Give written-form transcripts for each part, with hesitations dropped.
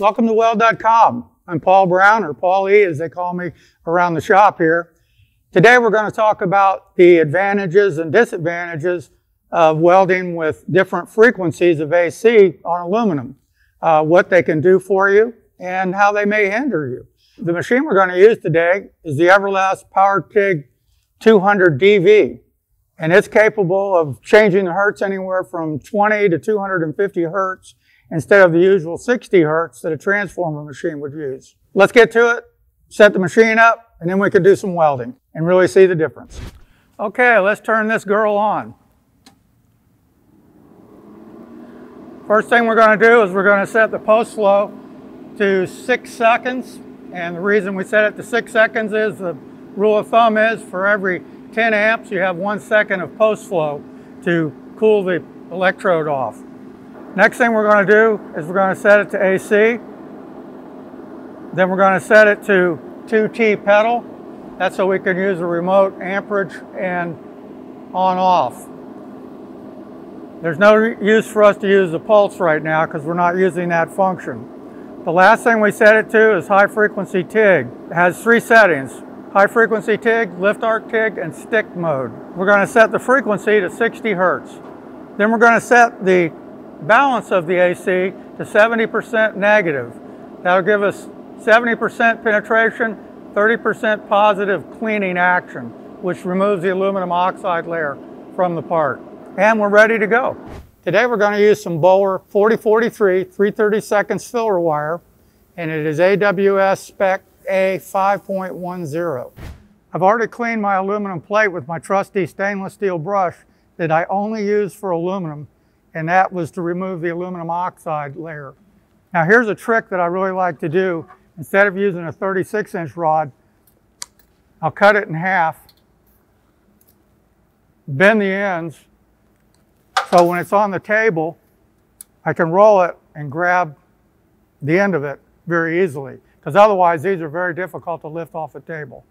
Welcome to Weld.com. I'm Paul Brown, or Paul E as they call me around the shop here. Today we're going to talk about the advantages and disadvantages of welding with different frequencies of AC on aluminum, what they can do for you and how they may hinder you. The machine we're going to use today is the Everlast Power TIG 200DV, and it's capable of changing the hertz anywhere from 20 to 250 hertz instead of the usual 60 hertz that a transformer machine would use. Let's get to it, set the machine up, and then we can do some welding and really see the difference. Okay, let's turn this girl on. First thing we're going to do is we're going to set the post flow to 6 seconds. And the reason we set it to 6 seconds is the rule of thumb is for every 10 amps you have 1 second of post flow to cool the electrode off. Next thing we're going to do is we're going to set it to AC. Then we're going to set it to 2T pedal. That's so we can use a remote amperage and on off. There's no use for us to use the pulse right now because we're not using that function. The last thing we set it to is high frequency TIG. It has 3 settings, high frequency TIG, lift arc TIG, and stick mode. We're going to set the frequency to 60 hertz. Then we're going to set the balance of the AC to 70% negative. That'll give us 70% penetration, 30% positive cleaning action, which removes the aluminum oxide layer from the part. And we're ready to go. Today we're going to use some Bohler 4043 3/32 filler wire, and it is AWS Spec A5.10. I've already cleaned my aluminum plate with my trusty stainless steel brush that I only use for aluminum, and that was to remove the aluminum oxide layer. Now here's a trick that I really like to do. Instead of using a 36-inch rod, I'll cut it in half, bend the ends, so when it's on the table, I can roll it and grab the end of it very easily, because otherwise these are very difficult to lift off the table.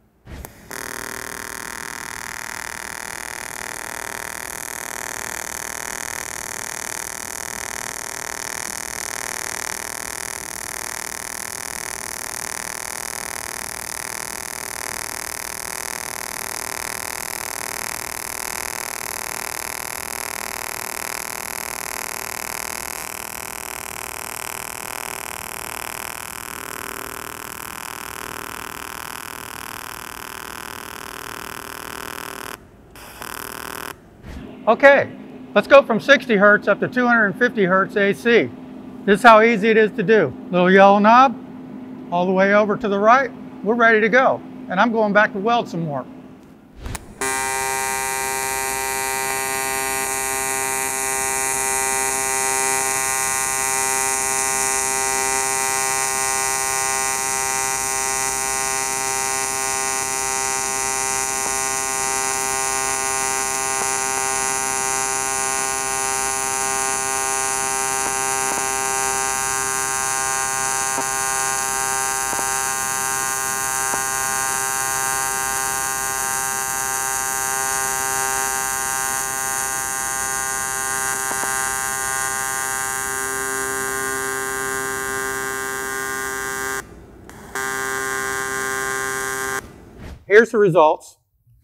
Okay, let's go from 60 hertz up to 250 hertz AC. This is how easy it is to do. Little yellow knob, all the way over to the right. We're ready to go. And I'm going back to weld some more. Here's the results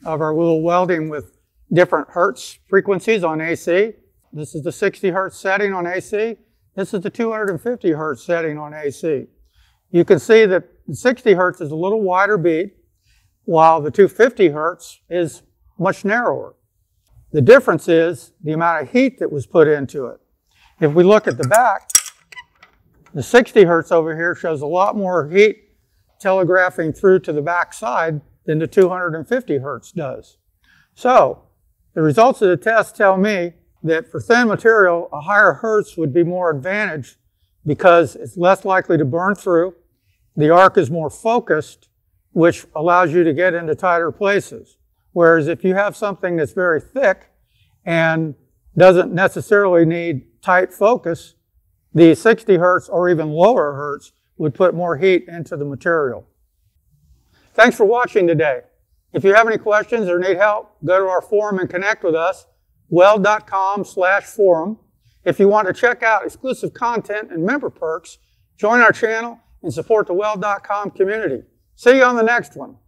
of our little welding with different hertz frequencies on AC. This is the 60 hertz setting on AC. This is the 250 hertz setting on AC. You can see that 60 hertz is a little wider bead, while the 250 hertz is much narrower. The difference is the amount of heat that was put into it. If we look at the back, the 60 hertz over here shows a lot more heat telegraphing through to the back side than the 250 hertz does. So the results of the test tell me that for thin material, a higher hertz would be more advantage because it's less likely to burn through, the arc is more focused, which allows you to get into tighter places. Whereas if you have something that's very thick and doesn't necessarily need tight focus, the 60 hertz or even lower hertz would put more heat into the material. Thanks for watching today. If you have any questions or need help, go to our forum and connect with us, weld.com/forum. If you want to check out exclusive content and member perks, Join our channel and support the Weld.com community. See you on the next one.